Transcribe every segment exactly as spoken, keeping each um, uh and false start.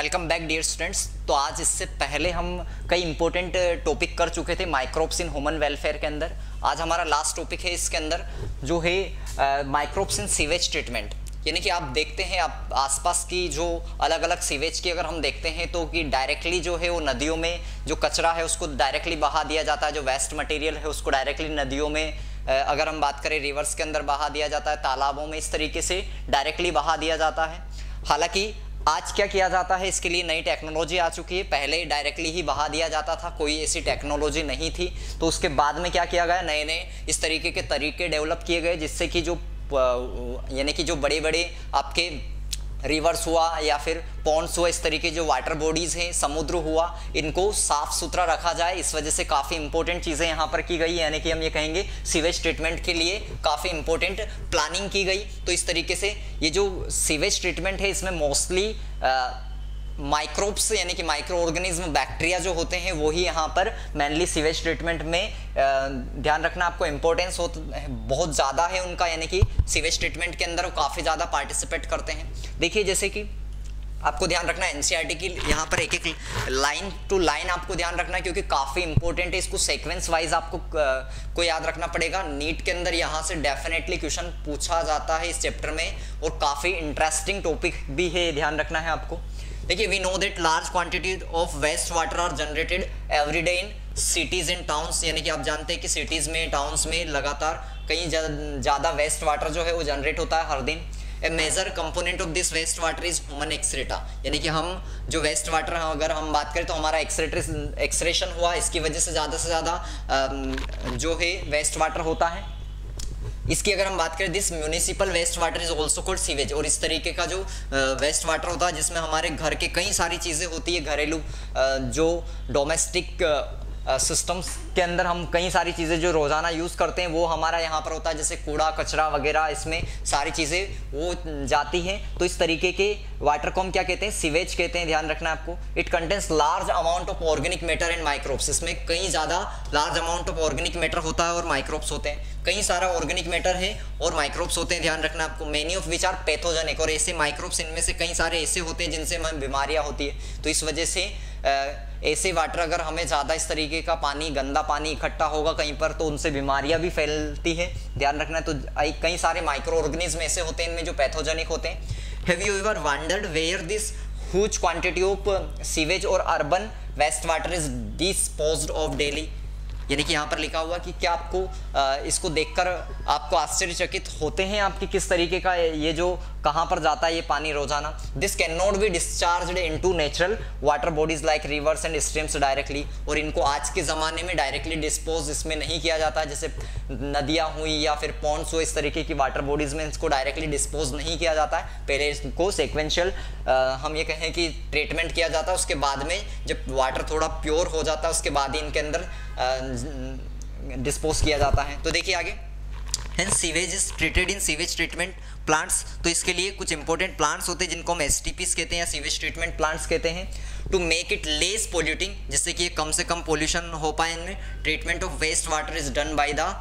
Welcome back dear students. तो आज इससे पहले हम कई इंपॉर्टेंट टॉपिक कर चुके थे माइक्रोब्स इन ह्यूमन वेलफेयर के अंदर। आज हमारा लास्ट टॉपिक है इसके अंदर, जो है माइक्रोब्स इन सीवेज ट्रीटमेंट। यानी कि आप देखते हैं, आप आसपास की जो अलग अलग सीवेज की अगर हम देखते हैं तो कि डायरेक्टली जो है वो नदियों में जो कचरा है उसको डायरेक्टली बहा दिया जाता है, जो वेस्ट मटेरियल है उसको डायरेक्टली नदियों में, अगर हम बात करें रिवर्स के अंदर बहा दिया जाता है, तालाबों में, इस तरीके से डायरेक्टली बहा दिया जाता है। हालांकि आज क्या किया जाता है, इसके लिए नई टेक्नोलॉजी आ चुकी है। पहले डायरेक्टली ही बहा दिया जाता था, कोई ऐसी टेक्नोलॉजी नहीं थी। तो उसके बाद में क्या किया गया, नए नए इस तरीके के तरीके डेवलप किए गए जिससे कि जो यानी कि जो बड़े बड़े आपके रिवर्स हुआ या फिर पॉन्ड्स हुआ, इस तरीके जो वाटर बॉडीज़ हैं, समुद्र हुआ, इनको साफ़ सुथरा रखा जाए। इस वजह से काफ़ी इंपॉर्टेंट चीज़ें यहाँ पर की गई, यानी कि हम ये कहेंगे सीवेज ट्रीटमेंट के लिए काफ़ी इंपॉर्टेंट प्लानिंग की गई। तो इस तरीके से ये जो सीवेज ट्रीटमेंट है इसमें मोस्टली माइक्रोब्स यानी कि माइक्रो ऑर्गेनिज्म, बैक्टीरिया जो होते हैं वो ही यहाँ पर मेनली सीवेज ट्रीटमेंट में ध्यान रखना आपको इम्पोर्टेंस हो बहुत ज़्यादा है उनका, यानी कि सीवेज ट्रीटमेंट के अंदर वो काफ़ी ज़्यादा पार्टिसिपेट करते हैं। देखिए जैसे कि आपको ध्यान रखना है एनसीईआरटी की यहाँ पर एक एक लाइन टू लाइन आपको ध्यान रखना है, क्योंकि काफ़ी इंपॉर्टेंट है। इसको सीक्वेंस वाइज आपको को याद रखना पड़ेगा। नीट के अंदर यहाँ से डेफिनेटली क्वेश्चन पूछा जाता है इस चैप्टर में, और काफ़ी इंटरेस्टिंग टॉपिक भी है, ध्यान रखना है आपको। देखिए, we know that large quantities of waste water are generated every day in cities and towns. यानी कि आप जानते हैं कि सिटीज़ में, टाउन्स में लगातार कहीं ज़्यादा वेस्ट वाटर जो है वो जनरेट होता है हर दिन। A major component of this waste water is human excreta. यानी कि हम जो वेस्ट वाटर अगर हम बात करें तो हमारा एक्सरेट एक्सरेशन हुआ, इसकी वजह से ज़्यादा से ज़्यादा जो है वेस्ट वाटर होता है। इसकी अगर हम बात करें, this municipal waste water is also called sewage. और इस तरीके का जो वेस्ट वाटर होता है जिसमें हमारे घर के कई सारी चीज़ें होती है, घरेलू जो डोमेस्टिक सिस्टम्स के अंदर हम कई सारी चीज़ें जो रोज़ाना यूज़ करते हैं वो हमारा यहाँ पर होता है, जैसे कूड़ा कचरा वगैरह, इसमें सारी चीज़ें वो जाती हैं। तो इस तरीके के वाटर को हम क्या कहते हैं, सीवेज कहते हैं, ध्यान रखना आपको। It contains large amount of organic matter and microbes. इसमें कई ज़्यादा large amount of organic matter होता है और माइक्रोब्स होते हैं। कई सारा ऑर्गेनिक मैटर है और माइक्रोब्स होते हैं, ध्यान रखना आपको। Many of which are pathogenic, और ऐसे माइक्रोब्स, इनमें से कई सारे ऐसे होते हैं जिनसे हमें बीमारियाँ होती है। तो इस वजह से ऐसे वाटर, अगर हमें ज़्यादा इस तरीके का पानी, गंदा पानी इकट्ठा होगा कहीं पर, तो उनसे बीमारियां भी फैलती है, ध्यान रखना। तो कई सारे माइक्रो ऑर्गेनिज्म ऐसे होते हैं इनमें जो पैथोजेनिक होते हैं। Have you ever wondered where this huge quantity of sewage और urban waste water is disposed of daily. यानी कि यहाँ पर लिखा हुआ कि क्या आपको इसको देखकर आपको आश्चर्यचकित होते हैं आपकी, किस तरीके का ये जो कहाँ पर जाता है ये पानी रोजाना। This can not be discharge into natural water bodies like rivers and streams directly. और इनको आज के ज़माने में डायरेक्टली डिस्पोज इसमें नहीं किया जाता, जैसे नदियाँ हुई या फिर पॉन्ड्स हुए, इस तरीके की वाटर बॉडीज़ में इसको डायरेक्टली डिस्पोज नहीं किया जाता है। पहले इसको सिक्वेंशियल हम ये कहें कि ट्रीटमेंट किया जाता है, उसके बाद में जब वाटर थोड़ा प्योर हो जाता है उसके बाद ही इनके अंदर डिस्पोज किया जाता है। तो देखिए आगे, hence sewage is treated in sewage treatment plants. तो इसके लिए कुछ इंपॉर्टेंट प्लांट्स होते हैं जिनको हम एस टी पीज कहते हैं या सीवेज ट्रीटमेंट प्लांट्स कहते हैं। To make it less polluting, जिससे कि कम से कम पोल्यूशन हो पाए इनमें। Treatment of waste water is done by the,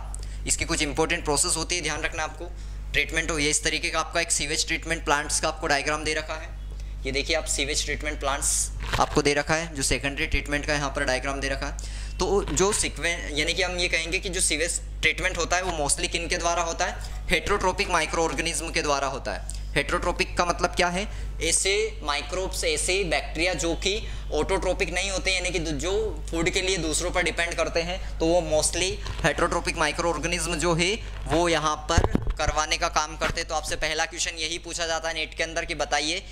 इसके कुछ इंपॉर्टेंट प्रोसेस होती है, ध्यान रखना आपको। ट्रीटमेंट हो, ये इस तरीके का आपका एक सीवेज ट्रीटमेंट प्लांट्स का आपको डायग्राम दे रखा है। ये देखिए आप, सीवेज ट्रीटमेंट प्लांट्स आपको दे रखा है, जो सेकेंडरी ट्रीटमेंट का यहाँ पर डायग्राम दे रखा है। तो जो सीक्वेंस, यानी कि हम ये कहेंगे कि जो सीवेज ट्रीटमेंट होता है वो मोस्टली किन के द्वारा होता है, हेटरोट्रोपिक माइक्रो ऑर्गेनिज्म के द्वारा होता है। हेटरोट्रोपिक का मतलब क्या है, ऐसे माइक्रोब्स, ऐसे बैक्टीरिया जो कि ऑटोट्रोपिक नहीं होते, यानी कि जो फूड के लिए दूसरों पर डिपेंड करते हैं, तो वो मोस्टली हेटरोट्रोपिक माइक्रो ऑर्गेनिज्म जो है वो यहाँ पर करवाने का काम करते हैं। तो आपसे पहला क्वेश्चन यही पूछा जाता है नीट के अंदर कि बताइए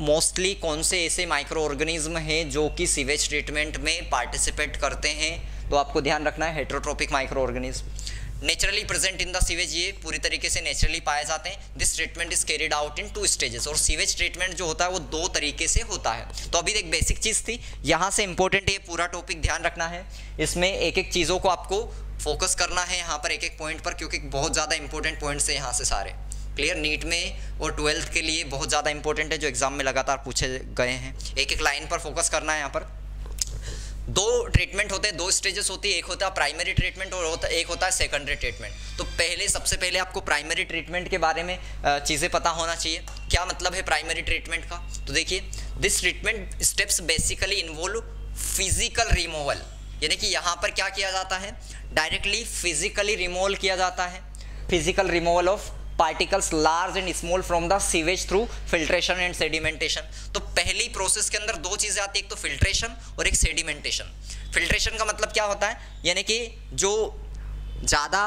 मोस्टली कौन से ऐसे माइक्रो ऑर्गेनिज्म हैं जो कि सीवेज ट्रीटमेंट में पार्टिसिपेट करते हैं। तो आपको ध्यान रखना है heterotrophic micro organism. Naturally present in the sewage, ये पूरी तरीके से नेचुरली पाए जाते हैं। This treatment is carried out in two stages. और सीवेज ट्रीटमेंट जो होता है वो दो तरीके से होता है। तो अभी एक बेसिक चीज़ थी, यहाँ से इंपॉर्टेंट ये पूरा टॉपिक ध्यान रखना है। इसमें एक एक चीज़ों को आपको फोकस करना है यहाँ पर, एक एक पॉइंट पर, क्योंकि बहुत ज़्यादा इंपॉर्टेंट पॉइंट्स है यहाँ से सारे। क्लियर, नीट में और ट्वेल्थ के लिए बहुत ज़्यादा इंपॉर्टेंट है, जो एग्जाम में लगातार पूछे गए हैं। एक एक लाइन पर फोकस करना है यहाँ पर। दो ट्रीटमेंट होते हैं, दो स्टेजेस होती है, एक होता है प्राइमरी ट्रीटमेंट और होता, एक होता है सेकेंडरी ट्रीटमेंट। तो पहले सबसे पहले आपको प्राइमरी ट्रीटमेंट के बारे में चीज़ें पता होना चाहिए, क्या मतलब है प्राइमरी ट्रीटमेंट का। तो देखिए, this treatment steps basically involve physical removal, यानी कि यहाँ पर क्या किया जाता है, डायरेक्टली फिजिकली रिमूवल किया जाता है, physical removal of particles large and small from the sewage through filtration and sedimentation. तो पहली प्रोसेस के अंदर दो चीज़ें आती है, एक तो फिल्ट्रेशन और एक सेडिमेंटेशन। फिल्ट्रेशन का मतलब क्या होता है, यानी कि जो ज़्यादा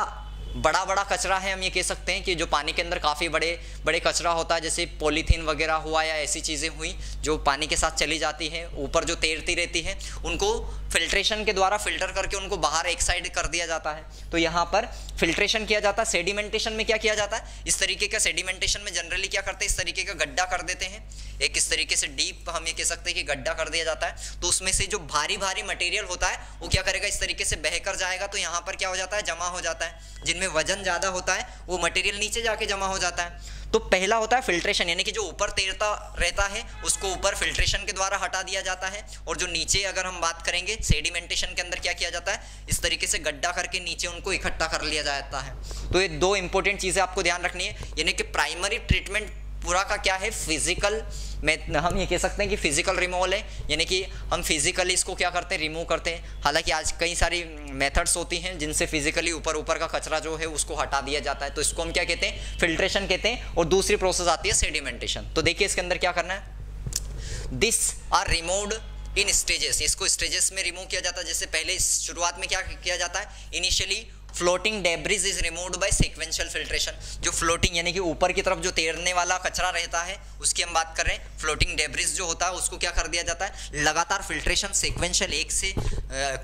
बड़ा बड़ा कचरा है, हम ये कह सकते हैं कि जो पानी के अंदर काफ़ी बड़े बड़े कचरा होता है, जैसे पॉलीथीन वगैरह हुआ या ऐसी चीज़ें हुई जो पानी के साथ चली जाती हैं, ऊपर जो तैरती रहती हैं, उनको फिल्ट्रेशन के द्वारा फिल्टर करके उनको बाहर एक साइड कर दिया जाता है। तो यहाँ पर फिल्ट्रेशन किया जाता है। सेडिमेंटेशन में क्या किया जाता है, इस तरीके का सेडिमेंटेशन में जनरली क्या करते हैं, इस तरीके का गड्ढा कर देते हैं, एक इस तरीके से डीप हम ये कह सकते हैं कि गड्ढा कर दिया जाता है। तो उसमें से जो भारी भारी मटेरियल होता है वो क्या करेगा, इस तरीके से बहकर जाएगा। तो यहाँ पर क्या हो जाता है, जमा हो जाता है, जिनमें वजन ज़्यादा होता है वो मटेरियल नीचे जाके जमा हो जाता है। तो पहला होता है फिल्ट्रेशन, यानी कि जो ऊपर तैरता रहता है उसको ऊपर फिल्ट्रेशन के द्वारा हटा दिया जाता है। और जो नीचे अगर हम बात करेंगे, सेडिमेंटेशन के अंदर क्या किया जाता है, इस तरीके से गड्ढा करके नीचे उनको इकट्ठा कर लिया जाता है। तो ये दो इंपॉर्टेंट चीज़ें आपको ध्यान रखनी है, यानी कि प्राइमरी ट्रीटमेंट पूरा का क्या है, फिजिकल में हम ये कह सकते हैं कि फिजिकल रिमूवल है, यानी कि हम फिजिकली इसको क्या करते हैं, रिमूव करते हैं। हालांकि आज कई सारी मेथड्स होती हैं जिनसे फिजिकली ऊपर ऊपर का कचरा जो है उसको हटा दिया जाता है। तो इसको हम क्या कहते हैं, फिल्ट्रेशन कहते हैं। और दूसरी प्रोसेस आती है सेडिमेंटेशन। तो देखिए इसके अंदर क्या करना है, this are removed in stages, इसको स्टेजेस में रिमूव किया जाता है। जैसे पहले शुरुआत में क्या किया जाता है, initially floating debris is removed by sequential filtration. जो फ्लोटिंग यानी कि ऊपर की तरफ जो तैरने वाला कचरा रहता है उसकी हम बात कर रहे हैं। फ्लोटिंग डेब्रिज जो होता है उसको क्या कर दिया जाता है, लगातार फिल्ट्रेशन सिक्वेंशियल एक से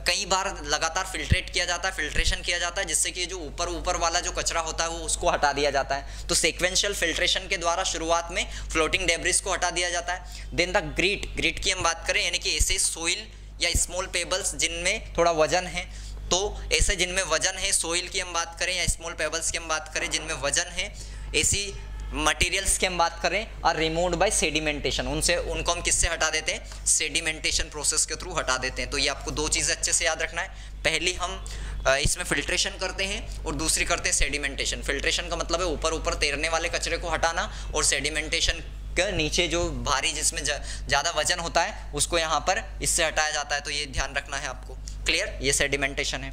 कई बार लगातार फिल्ट्रेट किया जाता है, फिल्ट्रेशन किया जाता है, जिससे कि जो ऊपर ऊपर वाला जो कचरा होता है वो उसको हटा दिया जाता है। तो सिक्वेंशियल फिल्ट्रेशन के द्वारा शुरुआत में फ्लोटिंग डेब्रिज को हटा दिया जाता है। देन द ग्रीट, ग्रीट की हम बात करें यानी कि ऐसे सोइल या स्मॉल पेबल्स जिनमें थोड़ा वजन है, तो ऐसे जिनमें वजन है, सोइल की हम बात करें या स्मॉल पेबल्स की हम बात करें जिनमें वजन है, ऐसी मटेरियल्स की हम बात करें, और रिमूव्ड बाय सेडिमेंटेशन, उनसे उनको हम किससे हटा देते हैं, सेडिमेंटेशन प्रोसेस के थ्रू हटा देते हैं। तो ये आपको दो चीज़ें अच्छे से याद रखना है, पहली हम इसमें फिल्ट्रेशन करते हैं और दूसरी करते हैं सेडिमेंटेशन। फिल्ट्रेशन का मतलब है ऊपर ऊपर तैरने वाले कचरे को हटाना, और सेडिमेंटेशन के नीचे जो भारी जिसमें ज़्यादा वजन होता है उसको यहाँ पर इससे हटाया जाता है। तो ये ध्यान रखना है आपको, क्लियर, ये सेडिमेंटेशन है।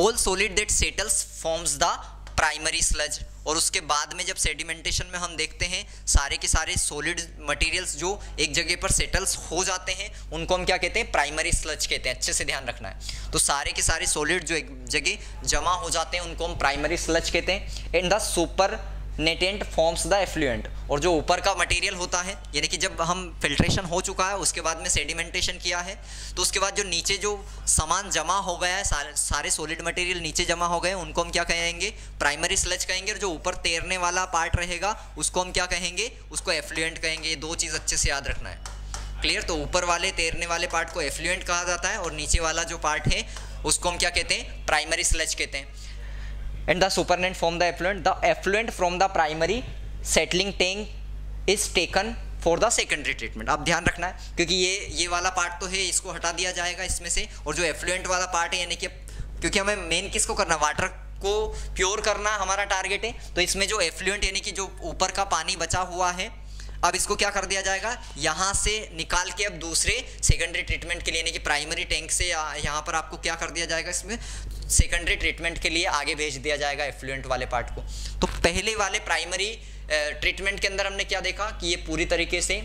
All solid that settles forms the primary sludge, और उसके बाद में जब सेडिमेंटेशन में हम देखते हैं सारे के सारे सॉलिड मटेरियल्स जो एक जगह पर सेटल्स हो जाते हैं उनको हम क्या कहते हैं, प्राइमरी स्लज कहते हैं। अच्छे से ध्यान रखना है, तो सारे के सारे सॉलिड जो एक जगह जमा हो जाते हैं उनको हम प्राइमरी स्लज कहते हैं। And the supernatant forms the effluent, और जो ऊपर का मटेरियल होता है, यानी कि जब हम फिल्ट्रेशन हो चुका है उसके बाद में सेडिमेंटेशन किया है, तो उसके बाद जो नीचे जो सामान जमा हो गया है, सारे सारे सॉलिड मटेरियल नीचे जमा हो गए, उनको हम क्या कहेंगे, प्राइमरी स्लज कहेंगे। और जो ऊपर तैरने वाला पार्ट रहेगा उसको हम क्या कहेंगे, उसको एफ्लुएंट कहेंगे। ये दो चीज़ अच्छे से याद रखना है, क्लियर। तो ऊपर वाले तैरने वाले पार्ट को एफ्लुएंट कहा जाता है और नीचे वाला जो पार्ट है उसको हम क्या कहते हैं, प्राइमरी स्लज कहते हैं। And the supernumerary from the effluent, the effluent from the primary settling tank is taken for the secondary treatment। आप ध्यान रखना है, क्योंकि ये ये वाला पार्ट तो है, इसको हटा दिया जाएगा इसमें से, और जो effluent वाला पार्ट है, यानी कि क्योंकि हमें मेन किसको करना, वाटर को प्योर करना हमारा टारगेट है। तो इसमें जो effluent यानी कि जो ऊपर का पानी बचा हुआ है, अब इसको क्या कर दिया जाएगा, यहाँ से निकाल के अब दूसरे सेकेंडरी ट्रीटमेंट के लिए, यानी कि प्राइमरी टैंक से यहाँ पर आपको क्या कर दिया जाएगा, इसमें सेकेंडरी ट्रीटमेंट के लिए आगे भेज दिया जाएगा एफ्लुएंट वाले पार्ट को। तो पहले वाले प्राइमरी ट्रीटमेंट के अंदर हमने क्या देखा कि ये पूरी तरीके से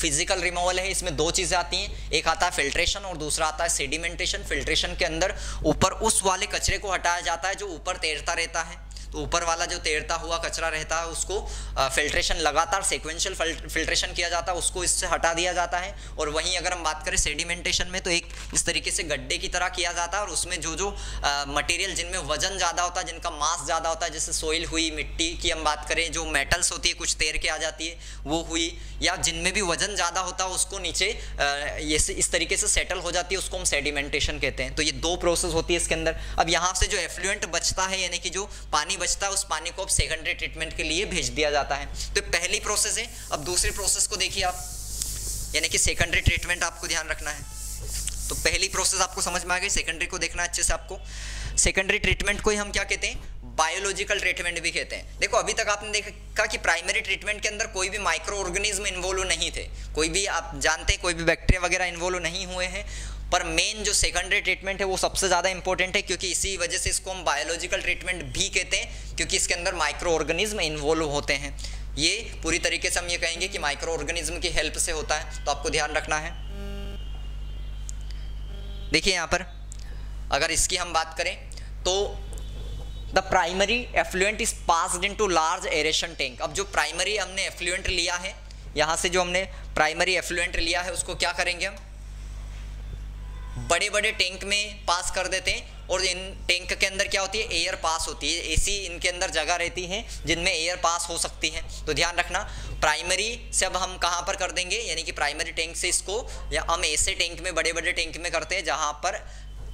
फिजिकल रिमूवल है। इसमें दो चीज़ें आती हैं, एक आता है फिल्ट्रेशन और दूसरा आता है सेडिमेंटेशन। फिल्ट्रेशन के अंदर ऊपर उस वाले कचरे को हटाया जाता है जो ऊपर तैरता रहता है, तो ऊपर वाला जो तैरता हुआ कचरा रहता है उसको फिल्ट्रेशन लगातार सिक्वेंशियल फिल्ट्रेशन किया जाता है, उसको इससे हटा दिया जाता है। और वहीं अगर हम बात करें सेडिमेंटेशन में, तो एक इस तरीके से गड्ढे की तरह किया जाता है और उसमें जो जो मटेरियल जिनमें वजन ज़्यादा होता है, जिनका मास ज़्यादा होता है, जैसे सोइल हुई, मिट्टी की हम बात करें, जो मेटल्स होती है कुछ तैर के आ जाती है वो हुई, या जिनमें भी वजन ज़्यादा होता है उसको नीचे ये इस तरीके से सेटल हो जाती है, उसको हम सेडिमेंटेशन कहते हैं। तो ये दो प्रोसेस होती है इसके अंदर। अब यहाँ से जो एफ्लुएंट बचता है, यानी कि जो पानी बचता है, उस पानी को अब सेकेंडरी ट्रीटमेंट के लिए भेज दिया जाता है। तो पहली प्रोसेस है। अब दूसरी प्रोसेस को देखिए आप, यानी कि सेकेंडरी ट्रीटमेंट, आपको ध्यान रखना है। तो पहली प्रोसेस आपको समझ में आ गई। सेकेंडरी को देखना अच्छे से आपको। सेकेंडरी ट्रीटमेंट को ही हम क्या कहते हैं, बायोलॉजिकल ट्रीटमेंट भी कहते हैं। देखो अभी तक आपने देखा कि प्राइमरी ट्रीटमेंट के अंदर कोई भी माइक्रो ऑर्गेनिज्म इन्वॉल्व नहीं थे, कोई भी आप जानते हैं कोई भी बैक्टीरिया वगैरह इन्वॉल्व नहीं हुए हैं, पर मेन जो सेकेंडरी ट्रीटमेंट है वो सबसे ज़्यादा इंपॉर्टेंट है, क्योंकि इसी वजह से इसको हम बायोलॉजिकल ट्रीटमेंट भी कहते हैं, क्योंकि इसके अंदर माइक्रो ऑर्गेनिज्म इन्वॉल्व होते हैं। ये पूरी तरीके से हम ये कहेंगे कि माइक्रो ऑर्गेनिज्म की हेल्प से होता है, तो आपको ध्यान रखना है। देखिए यहाँ पर अगर इसकी हम बात करें तो the primary effluent is passed into large aeration tank. अब जो प्राइमरी हमने एफ्लुएंट लिया है, यहाँ से जो हमने प्राइमरी एफ्लुएंट लिया है उसको क्या करेंगे, हम बड़े बड़े टैंक में पास कर देते हैं। और इन टैंक के अंदर क्या होती है, एयर पास होती है, ऐसी इनके अंदर जगह रहती है जिनमें एयर पास हो सकती है। तो ध्यान रखना प्राइमरी से अब हम कहाँ पर कर देंगे, यानी कि प्राइमरी टैंक से इसको या हम ऐसे टैंक में, बड़े बड़े टैंक में करते हैं जहाँ पर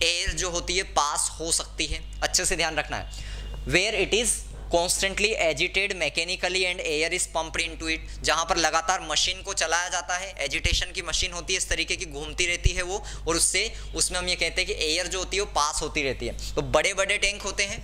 एयर जो होती है पास हो सकती है। अच्छे से ध्यान रखना है। Where it is constantly agitated mechanically and air is pumped into it. जहाँ पर लगातार मशीन को चलाया जाता है, एजिटेशन की मशीन होती है इस तरीके की, घूमती रहती है वो, और उससे उसमें हम ये कहते हैं कि एयर जो होती है वो पास होती रहती है। तो बड़े बड़े टैंक होते हैं,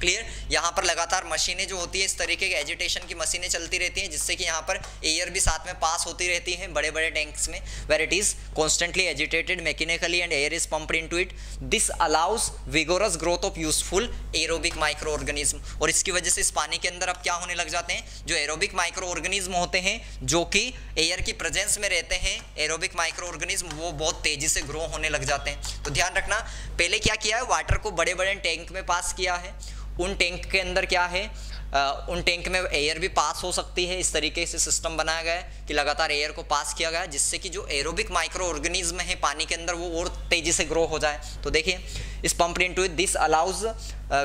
क्लियर, यहाँ पर लगातार मशीनें जो होती है इस तरीके की एजिटेशन की मशीनें चलती रहती हैं, जिससे कि यहाँ पर एयर भी साथ में पास होती रहती है बड़े बड़े टैंक्स में। Where it is constantly agitated mechanically and air is pumped into it, this allows vigorous growth of useful aerobic micro organism. और इसकी वजह से इस पानी के अंदर अब क्या होने लग जाते हैं, जो एरोबिक माइक्रो ऑर्गेनिज्म होते हैं जो कि एयर की प्रेजेंस में रहते हैं, एरोबिक माइक्रो ऑर्गेनिज्म, वो बहुत तेज़ी से ग्रो होने लग जाते हैं। तो ध्यान रखना, पहले क्या किया है, वाटर को बड़े बड़े टैंक में पास किया है, उन टैंक के अंदर क्या है, आ, उन टैंक में एयर भी पास हो सकती है, इस तरीके से सिस्टम बनाया गया है कि लगातार एयर को पास किया गया है, जिससे कि जो एरोबिक माइक्रो ऑर्गेनिज्म है पानी के अंदर वो और तेज़ी से ग्रो हो जाए। तो देखिए is pump into it, this allows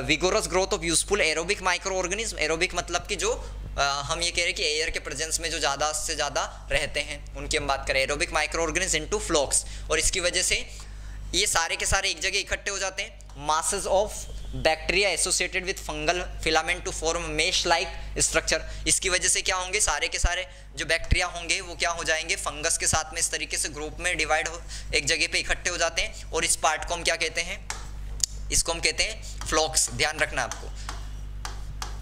vigorous growth of useful aerobic micro organism. Aerobic मतलब कि जो आ, हम ये कह रहे हैं कि एयर के प्रेजेंस में जो ज़्यादा से ज़्यादा रहते हैं उनकी हम बात करें, aerobic micro organism into flocs. और इसकी वजह से ये सारे के सारे एक जगह इकट्ठे हो जाते हैं। Masses of bacteria associated with fungal filament to form mesh like structure. इसकी वजह से क्या होंगे, सारे के सारे जो बैक्टीरिया होंगे वो क्या हो जाएंगे, फंगस के साथ में इस तरीके से ग्रुप में डिवाइड हो, एक जगह पे इकट्ठे हो जाते हैं। और इस पार्ट को हम क्या कहते हैं, इसको हम कहते हैं फ्लॉक्स। ध्यान रखना आपको,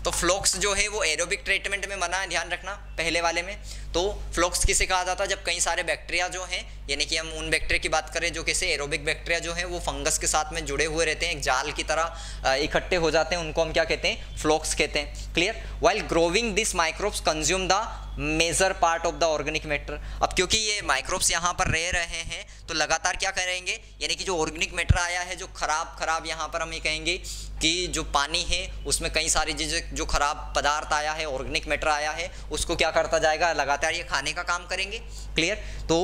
तो फ्लॉक्स जो है वो एरोबिक ट्रीटमेंट में मना है, ध्यान रखना पहले वाले में। तो फ्लॉक्स किसे कहा जाता है, जब कई सारे बैक्टीरिया जो हैं, यानी कि हम उन बैक्टीरिया की बात करें जो कैसे एरोबिक बैक्टीरिया जो है वो फंगस के साथ में जुड़े हुए रहते हैं, एक जाल की तरह इकट्ठे हो जाते हैं, उनको हम क्या कहते हैं, फ्लॉक्स कहते हैं, clear. While growing this microbes consume the major part of the organic matter. अब क्योंकि ये माइक्रोब्स यहाँ पर रह रहे हैं तो लगातार क्या करेंगे, यानी कि जो ऑर्गेनिक मैटर आया है जो खराब खराब, यहाँ पर हम ये कहेंगे कि जो पानी है उसमें कई सारी चीज़ें, जो खराब पदार्थ आया है, ऑर्गेनिक मैटर आया है, उसको क्या करता जाएगा, लगातार ये खाने का काम करेंगे, क्लियर। तो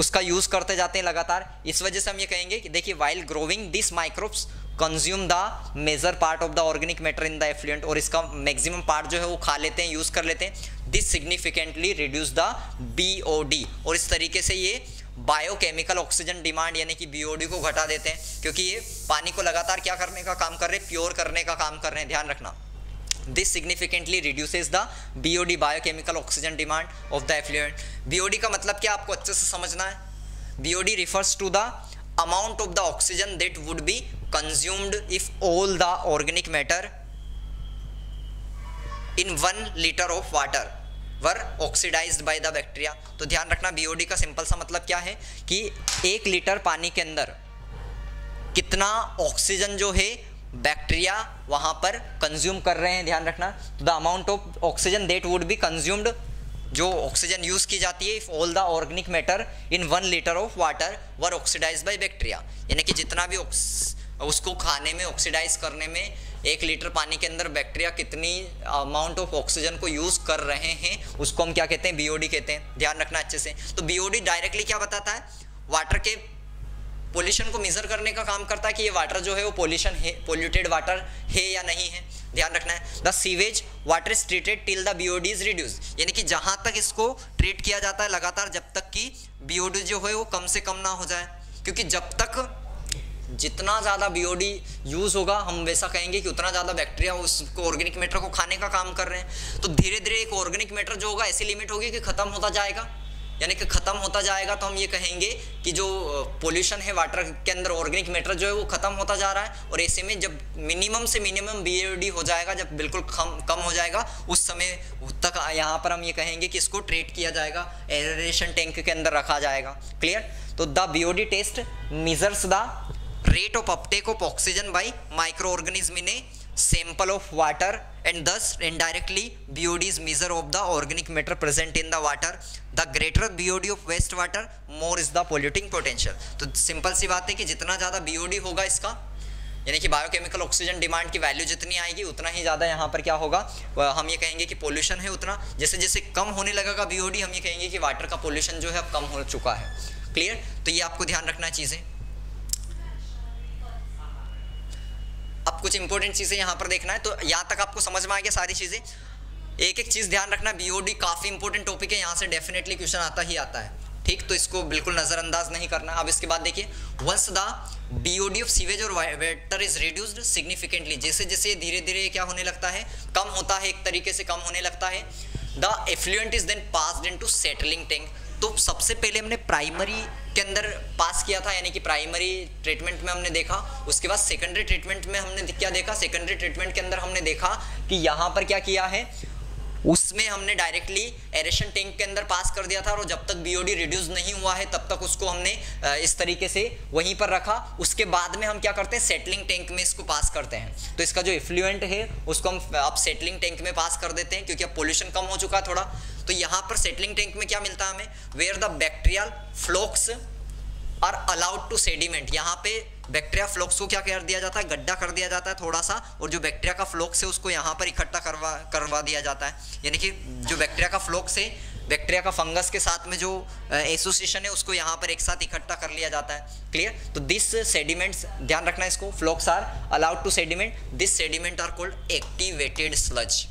उसका यूज़ करते जाते हैं लगातार, इस वजह से हम ये कहेंगे कि देखिए while growing this microbes consume the major part of the organic matter in the effluent. और इसका मैक्सिमम पार्ट जो है वो खा लेते हैं, यूज़ कर लेते हैं। This significantly reduce the B O D. और इस तरीके से ये बायोकेमिकल ऑक्सीजन डिमांड यानी कि बी ओ डी को घटा देते हैं, क्योंकि ये पानी को लगातार क्या करने का काम कर रहे हैं, प्योर करने का काम कर रहे हैं, ध्यान रखना। This significantly reduces the B O D biochemical oxygen demand of the effluent. B O D का मतलब क्या, आपको अच्छे से समझना है। B O D refers to the amount of the oxygen that would be consumed if all the organic matter in one liter of water were oxidized by the bacteria। तो ध्यान रखना बी ओ डी का simple सा मतलब क्या है कि एक लीटर पानी के अंदर कितना ऑक्सीजन जो है बैक्टीरिया वहाँ पर कंज्यूम कर रहे हैं, ध्यान रखना। The amount of oxygen that would be consumed, जो ऑक्सीजन यूज़ की जाती है, if all the organic matter in one litre of water were oxidise by bacteria, यानी कि जितना भी उसको खाने में ऑक्सीडाइज करने में एक लीटर पानी के अंदर बैक्टीरिया कितनी अमाउंट ऑफ ऑक्सीजन को यूज़ कर रहे हैं उसको हम क्या कहते हैं, बी ओ डी कहते हैं, ध्यान रखना अच्छे से। तो बी ओ डी डायरेक्टली क्या बताता है, वाटर के पोल्यूशन को मेज़र करने का काम करता है कि ये वाटर जो है वो पोल्यूशन है, पोल्यूटेड वाटर है या नहीं है, ध्यान रखना है। The sewage water is treated till the B O D is reduce, यानी कि जहाँ तक इसको ट्रीट किया जाता है लगातार जब तक कि बी ओ डी जो है वो कम से कम ना हो जाए, क्योंकि जब तक जितना ज़्यादा बी ओ डी यूज़ होगा हम वैसा कहेंगे कि उतना ज़्यादा बैक्टीरिया उसको ऑर्गेनिक मैटर को खाने का काम कर रहे हैं। तो धीरे धीरे एक ऑर्गेनिक मैटर जो होगा ऐसी लिमिट होगी कि ख़त्म होता जाएगा, यानी कि खत्म होता जाएगा तो हम ये कहेंगे कि जो पोल्यूशन है वाटर के अंदर ऑर्गेनिक मैटर जो है वो खत्म होता जा रहा है। और ऐसे में जब मिनिमम से मिनिमम बी ओ डी हो जाएगा, जब बिल्कुल कम कम हो जाएगा, उस समय तक यहाँ पर हम ये कहेंगे कि इसको ट्रीट किया जाएगा, एरेशन टैंक के अंदर रखा जाएगा। क्लियर। तो the B O D test measures the rate of uptake of oxygen by micro organism in a sample of water and thus indirectly B O D is measure of the organic matter present in the water. The greater B O D of waste water, more is the polluting potential. तो simple सी बात है कि जितना ज़्यादा B O D होगा इसका, यानी कि बायोकेमिकल ऑक्सीजन डिमांड की वैल्यू जितनी आएगी उतना ही ज़्यादा यहाँ पर क्या होगा, हम ये कहेंगे कि पोल्यूशन है उतना। जैसे जैसे कम होने लगेगा B O D, हम ये कहेंगे कि वाटर का पोल्यूशन जो है अब कम हो चुका है। क्लियर। तो ये आपको ध्यान रखना है चीज़ें। अब कुछ इंपॉर्टेंट चीज़ें यहाँ पर देखना है। तो यहाँ तक आपको समझ में आ गया सारी चीज़ें। एक एक चीज़ ध्यान रखना। बी ओ डी काफ़ी इंपॉर्टेंट टॉपिक है, यहाँ से डेफिनेटली क्वेश्चन आता ही आता है। ठीक, तो इसको बिल्कुल नज़रअंदाज नहीं करना। अब इसके बाद देखिए, once the B O D of sewage और वाटर इज रिड्यूस्ड सिग्निफिकेंटली, जैसे जैसे धीरे धीरे क्या होने लगता है, कम होता है, एक तरीके से कम होने लगता है। The effluent is then passed into settling tank. तो सबसे पहले हमने प्राइमरी के अंदर पास किया था, यानी कि प्राइमरी ट्रीटमेंट में हमने देखा। उसके बाद सेकेंडरी ट्रीटमेंट में हमने क्या देखा, सेकेंडरी ट्रीटमेंट के अंदर हमने देखा कि यहाँ पर क्या किया है, उसमें हमने डायरेक्टली एरेशन टैंक के अंदर पास कर दिया था। और जब तक बी ओ डी रिड्यूस नहीं हुआ है तब तक उसको हमने इस तरीके से वहीं पर रखा। उसके बाद में हम क्या करते हैं, सेटलिंग टैंक में इसको पास करते हैं। तो इसका जो एफ्लुएंट है उसको हम अब सेटलिंग टैंक में पास कर देते हैं, क्योंकि अब पोल्यूशन कम हो चुका है थोड़ा। तो यहाँ पर सेटलिंग टैंक में क्या मिलता है हमें, where the bacterial flocs are allowed to sediment. यहाँ पे बैक्टीरिया फ्लोक्स को क्या कर दिया जाता है, गड्ढा कर दिया जाता है थोड़ा सा, और जो बैक्टीरिया का फ्लोक्स है उसको यहाँ पर इकट्ठा करवा करवा दिया जाता है। यानी कि जो बैक्टीरिया का फ्लोक्स है, बैक्टीरिया का फंगस के साथ में जो एसोसिएशन है उसको यहाँ पर एक साथ इकट्ठा कर लिया जाता है। क्लियर। तो दिस सेडिमेंट्स, ध्यान रखना इसको, flocs are allowed to sediment, this sediment are called activated sludge.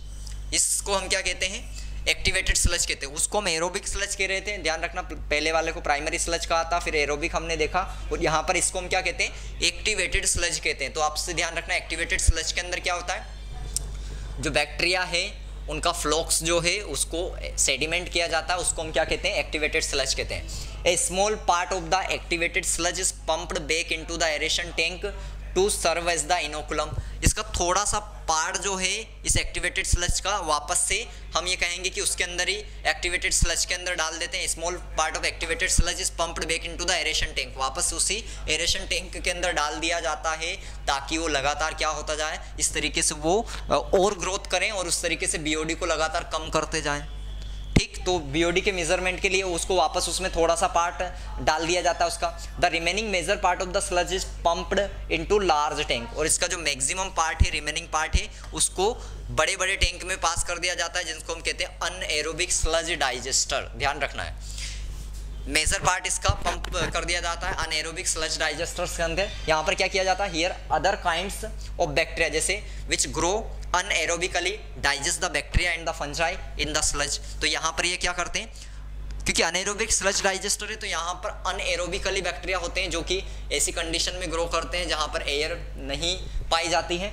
इसको हम क्या कहते हैं, एक्टिवेटेड स्लज कहते हैं। उसको हम एरोबिक स्लज कह रहे थे, ध्यान रखना। पहले वाले को प्राइमरी स्लज कहा था, फिर एरोबिक हमने देखा, और यहाँ पर इसको हम क्या कहते हैं, एक्टिवेटेड स्लज कहते हैं। तो आपसे ध्यान रखना, एक्टिवेटेड स्लज के अंदर क्या होता है, जो बैक्टीरिया है उनका फ्लोक्स जो है उसको सेडिमेंट किया जाता है, उसको हम क्या कहते हैं, एक्टिवेटेड स्लज कहते हैं। A small part of the activated sludge is pumped back into the aeration tank to serve as the inoculum. इसका थोड़ा सा पार्ट जो है इस एक्टिवेटेड स्लज का, वापस से हम ये कहेंगे कि उसके अंदर ही एक्टिवेटेड स्लज के अंदर डाल देते हैं। Small part of activated sludge is pumped back into the aeration tank, वापस उसी एरेशन टैंक के अंदर डाल दिया जाता है, ताकि वो लगातार क्या होता जाए, इस तरीके से वो और ग्रोथ करें, और उस तरीके से बी ओ डी को लगातार कम करते जाएँ। ठीक, तो बी ओ डी के मेजरमेंट के लिए उसको वापस उसमें थोड़ा सा पार्ट डाल दिया जाता है उसका। The remaining major part of the sludge is pumped into large tank, और इसका जो मैक्सिमम पार्ट है, रिमेनिंग पार्ट है, उसको बड़े बड़े टैंक में पास कर दिया जाता है, जिसको हम कहते हैं अनएरोबिक स्लज डाइजेस्टर। ध्यान रखना है, मेजर पार्ट इसका पंप कर दिया जाता है अनएरोबिक स्लज डाइजेस्टर्स के अंदर। यहाँ पर क्या किया जाता है, here other kinds of bacteria, जैसे which grow anaerobically digest the bacteria and the fungi in the sludge. तो यहाँ पर ये क्या करते हैं, क्योंकि अनएरोबिक स्लज डाइजेस्टर है तो यहाँ पर अनएरोबिकली बैक्टीरिया होते हैं, जो कि ऐसी कंडीशन में ग्रो करते हैं जहाँ पर एयर नहीं पाई जाती है।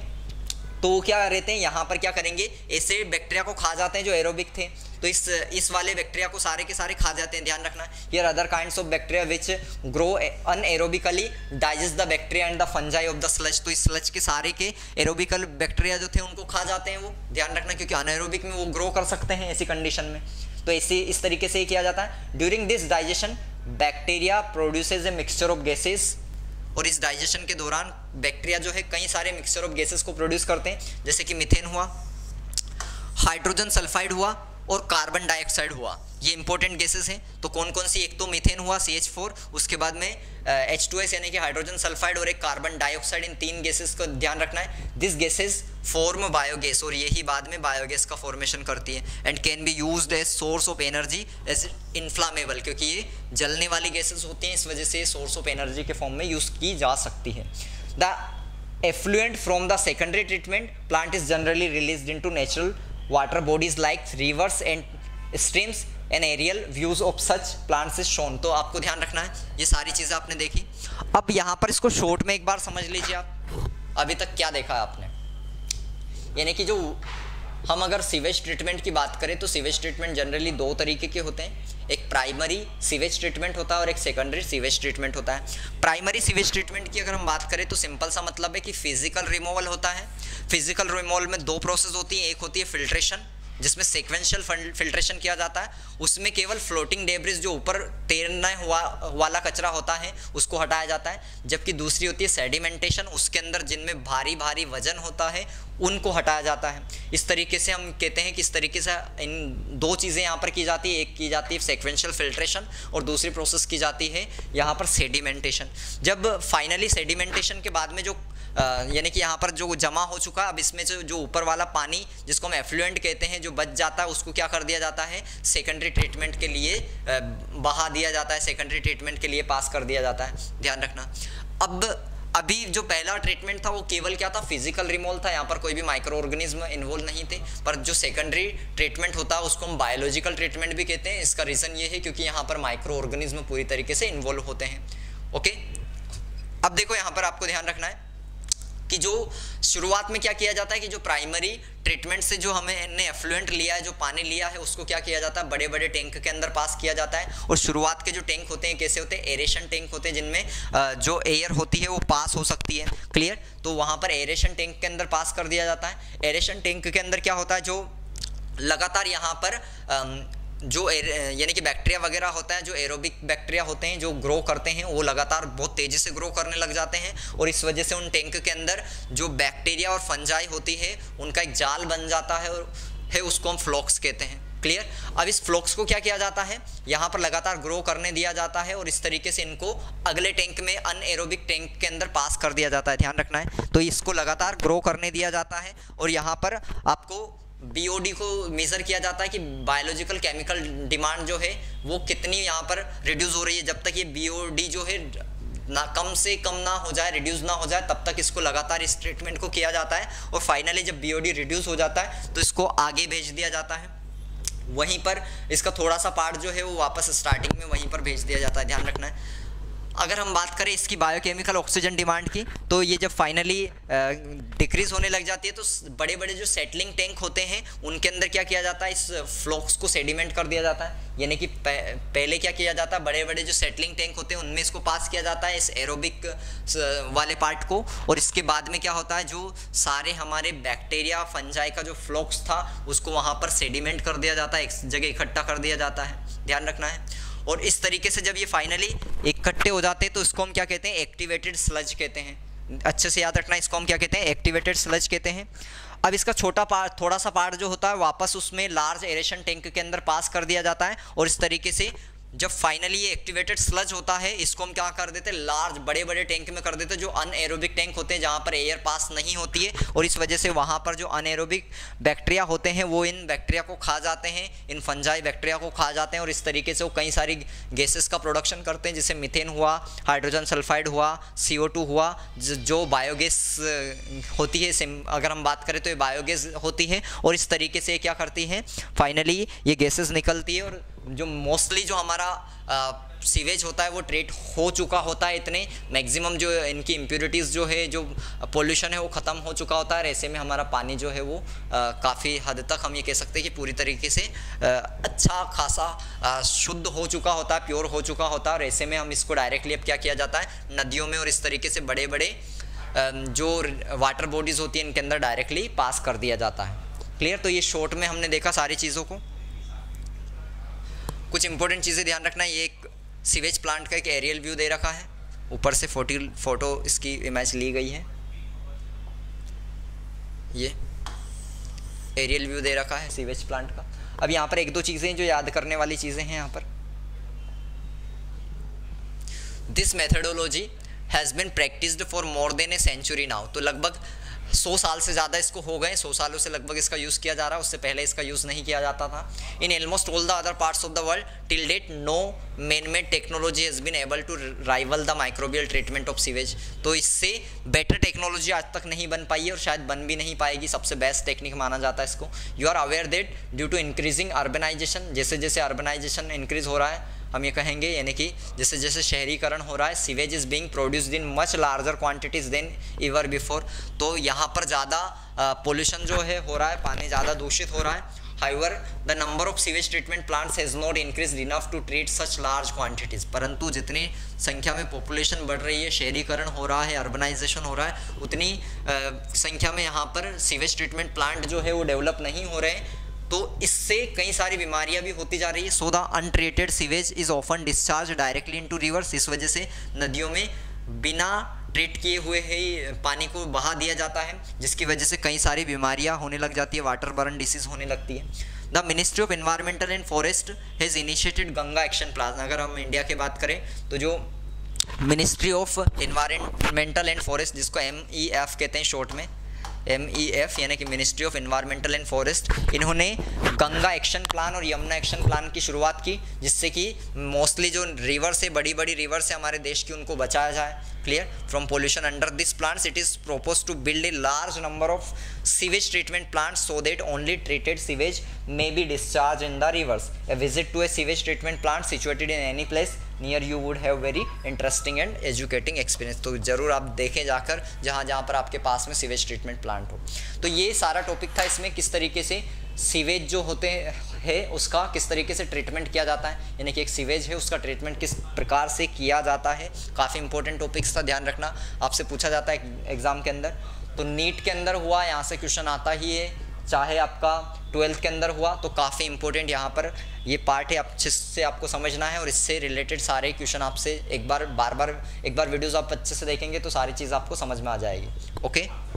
तो क्या रहते हैं यहाँ पर, क्या करेंगे, ऐसे बैक्टीरिया को खा जाते हैं जो एरोबिक थे। तो इस इस वाले बैक्टीरिया को सारे के सारे खा जाते हैं, ध्यान रखना। ये other kinds of bacteria which grow anaerobically digest the bacteria and the fungi of the sludge. तो इस स्लज के सारे के एरोबिकल बैक्टीरिया जो थे उनको खा जाते हैं वो, ध्यान रखना, क्योंकि अनएरोबिक में वो ग्रो कर सकते हैं ऐसी कंडीशन में। तो ऐसे इस तरीके से किया जाता है। During this digestion bacteria produces a mixture of gases, और इस डाइजेशन के दौरान बैक्टीरिया जो है कई सारे मिक्सचर ऑफ गैसेस को प्रोड्यूस करते हैं, जैसे कि मीथेन हुआ, हाइड्रोजन सल्फाइड हुआ, और कार्बन डाइऑक्साइड हुआ। ये इंपॉर्टेंट गैसेस हैं। तो कौन कौन सी, एक तो मीथेन हुआ सी एच फोर, उसके बाद में एच टू एस यानी कि हाइड्रोजन सल्फाइड, और एक कार्बन डाइऑक्साइड। इन तीन गैसेस का ध्यान रखना है। दिस गैसेस फॉर्म बायोगैस, और यही बाद में बायोगैस का फॉर्मेशन करती है। And can be used as source of energy as inflammable, क्योंकि ये जलने वाली गैसेस होती हैं, इस वजह से सोर्स ऑफ एनर्जी के फॉर्म में यूज़ की जा सकती है। The effluent from the secondary treatment plant is generally released into natural water bodies like rivers and streams and aerial views of such plants is shown. तो आपको ध्यान रखना है, ये सारी चीज़ें आपने देखी। अब यहाँ पर इसको शॉर्ट में एक बार समझ लीजिए आप, अभी तक क्या देखा है आपने। यानी कि जो हम अगर सीवेज ट्रीटमेंट की बात करें तो सीवेज ट्रीटमेंट जनरली दो तरीके के होते हैं। एक प्राइमरी सीवेज ट्रीटमेंट होता है और एक सेकेंडरी सीवेज ट्रीटमेंट होता है। प्राइमरी सीवेज ट्रीटमेंट की अगर हम बात करें तो सिंपल सा मतलब है कि फिजिकल रिमूवल होता है। फिजिकल रिमूवल में दो प्रोसेस होती है, एक होती है फिल्ट्रेशन जिसमें सीक्वेंशियल फिल्ट्रेशन किया जाता है, उसमें केवल फ्लोटिंग डेब्रिज जो ऊपर तैरना हुआ वाला कचरा होता है उसको हटाया जाता है, जबकि दूसरी होती है सेडिमेंटेशन, उसके अंदर जिनमें भारी भारी वजन होता है उनको हटाया जाता है। इस तरीके से हम कहते हैं कि इस तरीके से इन दो चीज़ें यहाँ पर की जाती है, एक की जाती है सीक्वेंशियल फिल्ट्रेशन और दूसरी प्रोसेस की जाती है यहाँ पर सेडिमेंटेशन। जब फाइनली सेडिमेंटेशन के बाद में जो यानी कि यहाँ पर जो जमा हो चुका, अब इसमें जो जो ऊपर वाला पानी जिसको हम एफ्लुएंट कहते हैं जो बच जाता है उसको क्या कर दिया जाता है, सेकेंडरी ट्रीटमेंट के लिए बहा दिया जाता है, सेकेंडरी ट्रीटमेंट के लिए पास कर दिया जाता है। ध्यान रखना, अब अभी जो पहला ट्रीटमेंट था वो केवल क्या था, फिजिकल रिमूवल था, यहाँ पर कोई भी माइक्रो ऑर्गेनिज्म इन्वॉल्व नहीं थे। पर जो सेकेंडरी ट्रीटमेंट होता है उसको हम बायोलॉजिकल ट्रीटमेंट भी कहते हैं। इसका रीज़न ये है क्योंकि यहाँ पर माइक्रो ऑर्गेनिज्म पूरी तरीके से इन्वॉल्व होते हैं। ओके, अब देखो यहाँ पर आपको ध्यान रखना है कि जो शुरुआत में क्या किया जाता है कि जो प्राइमरी ट्रीटमेंट से जो हमें ने एफ्लुएंट लिया है, जो पानी लिया है, उसको क्या किया जाता है, बड़े बड़े टैंक के अंदर पास किया जाता है। और शुरुआत के जो टैंक होते हैं कैसे होते हैं, एरेशन टैंक होते हैं जिनमें जो एयर होती है वो पास हो सकती है। क्लियर, तो वहाँ पर एरेशन टैंक के अंदर पास कर दिया जाता है। एरेशन टैंक के अंदर क्या होता है, जो लगातार यहाँ पर जो यानी कि बैक्टीरिया वगैरह होता है, जो एरोबिक बैक्टीरिया होते हैं जो ग्रो करते हैं, वो लगातार बहुत तेज़ी से ग्रो करने लग जाते हैं और इस वजह से उन टैंक के अंदर जो बैक्टीरिया और फंजाई होती है उनका एक जाल बन जाता है और है उसको हम फ्लॉक्स कहते हैं। क्लियर, अब इस फ्लॉक्स को क्या किया जाता है, यहाँ पर लगातार ग्रो करने दिया जाता है और इस तरीके से इनको अगले टैंक में अनएरोबिक टैंक के अंदर पास कर दिया जाता है। ध्यान रखना है, तो इसको लगातार ग्रो करने दिया जाता है और यहाँ पर आपको बी ओ डी को मेज़र किया जाता है कि बायोलॉजिकल केमिकल डिमांड जो है वो कितनी यहाँ पर रिड्यूस हो रही है। जब तक ये बी ओ डी जो है ना कम से कम ना हो जाए, रिड्यूस ना हो जाए, तब तक इसको लगातार इस ट्रीटमेंट को किया जाता है और फाइनली जब बी ओ डी रिड्यूस हो जाता है तो इसको आगे भेज दिया जाता है। वहीं पर इसका थोड़ा सा पार्ट जो है वो वापस स्टार्टिंग में वहीं पर भेज दिया जाता है। ध्यान रखना है, अगर हम बात करें इसकी बायोकेमिकल ऑक्सीजन डिमांड की, तो ये जब फाइनली डिक्रीज़ होने लग जाती है तो बड़े बड़े जो सेटलिंग टैंक होते हैं उनके अंदर क्या किया जाता है, इस फ्लॉक्स को सेडिमेंट कर दिया जाता है। यानी कि पहले क्या किया जाता है, बड़े बड़े जो सेटलिंग टैंक होते हैं उनमें इसको पास किया जाता है, इस एरोबिक वाले पार्ट को, और इसके बाद में क्या होता है, जो सारे हमारे बैक्टीरिया फंजाई का जो फ्लॉक्स था उसको वहाँ पर सेडिमेंट कर दिया जाता है, एक जगह इकट्ठा कर दिया जाता है। ध्यान रखना है, और इस तरीके से जब ये फाइनली इकट्ठे हो जाते हैं तो इसको हम क्या कहते हैं, एक्टिवेटेड स्लज कहते हैं। अच्छे से याद रखना, इसको हम क्या कहते हैं, एक्टिवेटेड स्लज कहते हैं। अब इसका छोटा पार्ट, थोड़ा सा पार्ट जो होता है वापस उसमें लार्ज एरेशन टैंक के अंदर पास कर दिया जाता है और इस तरीके से जब फाइनली ये एक्टिवेटेड स्लज होता है इसको हम क्या कर देते हैं, लार्ज बड़े बड़े टैंक में कर देते हैं, जो अनएरोबिक टैंक होते हैं जहाँ पर एयर पास नहीं होती है, और इस वजह से वहाँ पर जो अनएरोबिक बैक्टीरिया होते हैं वो इन बैक्टीरिया को खा जाते हैं, इन फंजाई बैक्टीरिया को खा जाते हैं और इस तरीके से वो कई सारी गैसेस का प्रोडक्शन करते हैं, जैसे मीथेन हुआ, हाइड्रोजन सल्फाइड हुआ, सी ओ टू हुआ, जो बायोगैस होती है, अगर हम बात करें तो ये बायोगैस होती है। और इस तरीके से क्या करती हैं, फाइनली ये गैसेस निकलती है और जो मोस्टली जो हमारा आ, सीवेज होता है वो ट्रीट हो चुका होता है, इतने मैक्सिमम जो इनकी इम्प्योरिटीज़ जो है, जो पोल्यूशन है वो ख़त्म हो चुका होता है। ऐसे में हमारा पानी जो है वो काफ़ी हद तक हम ये कह सकते हैं कि पूरी तरीके से आ, अच्छा खासा आ, शुद्ध हो चुका होता है, प्योर हो चुका होता है। और ऐसे में हम इसको डायरेक्टली अब क्या किया जाता है, नदियों में और इस तरीके से बड़े बड़े आ, जो वाटर बॉडीज़ होती हैं इनके अंदर डायरेक्टली पास कर दिया जाता है। क्लियर, तो ये शॉर्ट में हमने देखा सारी चीज़ों को। कुछ इंपॉर्टेंट चीज़ें ध्यान रखना है, ये एक सीवेज प्लांट का एक एरियल व्यू दे रखा है, ऊपर से फोटी फोटो इसकी इमेज ली गई है, ये एरियल व्यू दे रखा है सीवेज प्लांट का। अब यहाँ पर एक दो चीज़ें जो याद करने वाली चीज़ें हैं यहाँ पर, this methodology has been practised for more than a century now, तो लगभग सौ साल से ज़्यादा इसको हो गए, सौ सालों से लगभग इसका यूज़ किया जा रहा है, उससे पहले इसका यूज़ नहीं किया जाता था। In almost all the other parts of the world till date no man made technology has been able to rival the microbial treatment of sewage, तो इससे बेटर टेक्नोलॉजी आज तक नहीं बन पाई है और शायद बन भी नहीं पाएगी, सबसे बेस्ट टेक्निक माना जाता है इसको। You are aware that due to increasing urbanisation, जैसे जैसे अर्बनाइजेशन इंक्रीज हो रहा है, हम ये कहेंगे यानी कि जैसे जैसे शहरीकरण हो रहा है, sewage is being produced in much larger quantities than ever before, तो यहाँ पर ज़्यादा पोल्यूशन जो है हो रहा है, पानी ज़्यादा दूषित हो रहा है However, the number of sewage treatment plants has not increased enough to treat such large quantities. परंतु जितनी संख्या में पॉपुलेशन बढ़ रही है, शहरीकरण हो रहा है, अर्बनाइजेशन हो रहा है, उतनी संख्या में यहाँ पर सीवेज ट्रीटमेंट प्लांट जो है वो डेवलप नहीं हो रहे हैं, तो इससे कई सारी बीमारियां भी होती जा रही है. So the untreated sewage is often discharge directly into rivers. इस वजह से नदियों में बिना ट्रीट किए हुए ही पानी को बहा दिया जाता है, जिसकी वजह से कई सारी बीमारियां होने लग जाती है, वाटर बर्न डिसीज होने लगती है. The ministry of environmental and forest has initiated Ganga action plan. अगर हम इंडिया की बात करें तो जो ministry of environmental and forest, जिसको एम ई एफ कहते हैं शॉर्ट में, एम ई एफ यानी कि ministry of environmental and forest, इन्होंने गंगा एक्शन प्लान और यमुना एक्शन प्लान की शुरुआत की, जिससे कि मोस्टली जो रिवर्स है, बड़ी बड़ी रिवर्स है हमारे देश की, उनको बचाया जाए clear from pollution. Under this plants it is propose to build a large number of sewage treatment plants so that only treated sewage may be discharge in the rivers. A visit to a sewage treatment plant situated in any place near you would have very interesting and educating experience. तो जरूर आप देखें जाकर जहाँ जहाँ पर आपके पास में सीवेज ट्रीटमेंट प्लांट हो. तो ये सारा टॉपिक था इसमें, किस तरीके से सीवेज जो होते हैं उसका किस तरीके से ट्रीटमेंट किया जाता है, यानी कि एक सीवेज है उसका ट्रीटमेंट किस प्रकार से किया जाता है. काफ़ी इंपॉर्टेंट टॉपिक्स था, ध्यान रखना, आपसे पूछा जाता है एग्ज़ाम के अंदर. तो नीट के अंदर हुआ, यहाँ से क्वेश्चन आता ही है, चाहे आपका ट्वेल्थ के अंदर हुआ, तो काफ़ी इंपॉर्टेंट यहाँ पर ये पार्ट है, अच्छे से आपको समझना है. और इससे रिलेटेड सारे क्वेश्चन आपसे एक बार बार बार एक बार वीडियोज़ आप अच्छे से देखेंगे तो सारी चीज़ आपको समझ में आ जाएगी. ओके.